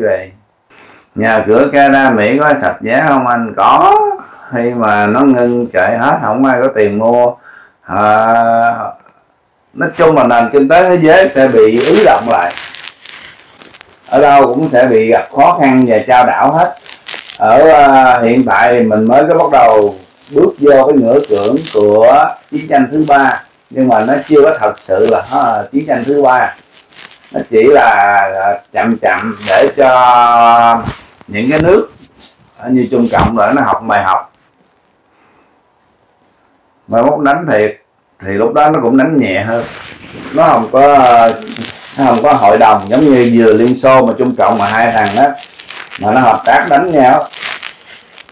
Vậy nhà cửa Canada Mỹ có sập giá không anh? Có, khi mà nó ngưng chạy hết không ai có tiền mua. Nói chung là nền kinh tế thế giới sẽ bị ứ động lại, ở đâu cũng sẽ bị gặp khó khăn và trao đảo hết. Ở hiện tại mình mới có bắt đầu bước vô cái ngưỡng cửa của chiến tranh thứ ba, nhưng mà nó chưa có thật sự là chiến tranh thứ ba, nó chỉ là chậm chậm để cho những cái nước như Trung Cộng là nó học bài học. Mà muốn đánh thiệt thì lúc đó nó cũng đánh nhẹ hơn, nó không có hội đồng giống như vừa Liên Xô mà Trung Cộng, mà hai thằng đó mà nó hợp tác đánh nhau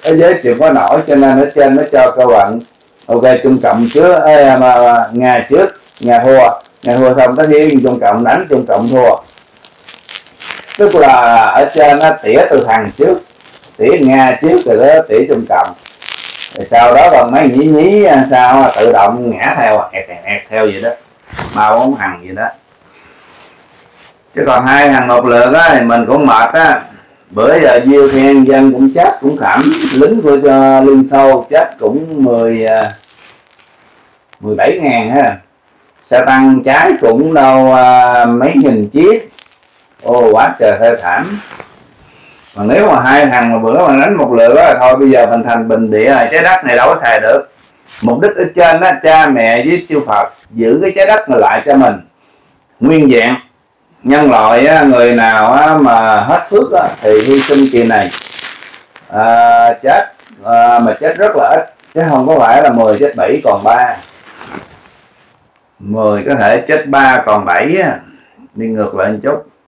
thế giới chịu có nổi. Cho nên ở trên nó cho các bạn ok, Trung Cộng trước mà Nga trước, Nga thua xong tất nhiên Trung Cộng đánh, Trung Cộng thua, tức là ở trên nó tỉa từ thằng trước, tỉa Nga trước rồi đó tỉa Trung Cộng, rồi sau đó còn mấy nhí nhí sao tự động ngã theo, ẹt theo vậy đó, bao bóng thằng vậy đó. Chứ còn hai thằng một lượt á thì mình cũng mệt á. Bữa giờ Diêu Khen Dân cũng chết cũng thảm, lính của Liên Xô chết cũng 17.000 ha, xe tăng trái cũng đâu mấy nghìn chiếc, quá trời thê thảm. Mà nếu mà hai thằng mà bữa mà đánh một lửa là thôi bây giờ mình thành bình địa rồi, trái đất này đâu có xài được. Mục đích ở trên đó cha mẹ với chư Phật giữ cái trái đất này lại cho mình nguyên vẹn. Nhân loại người nào mà hết phước thì hy sinh kỳ này chết, mà chết rất là ít, chứ không có phải là 10 chết 7 còn 3, 10 có thể chết 3 còn 7, đi ngược lại một chút.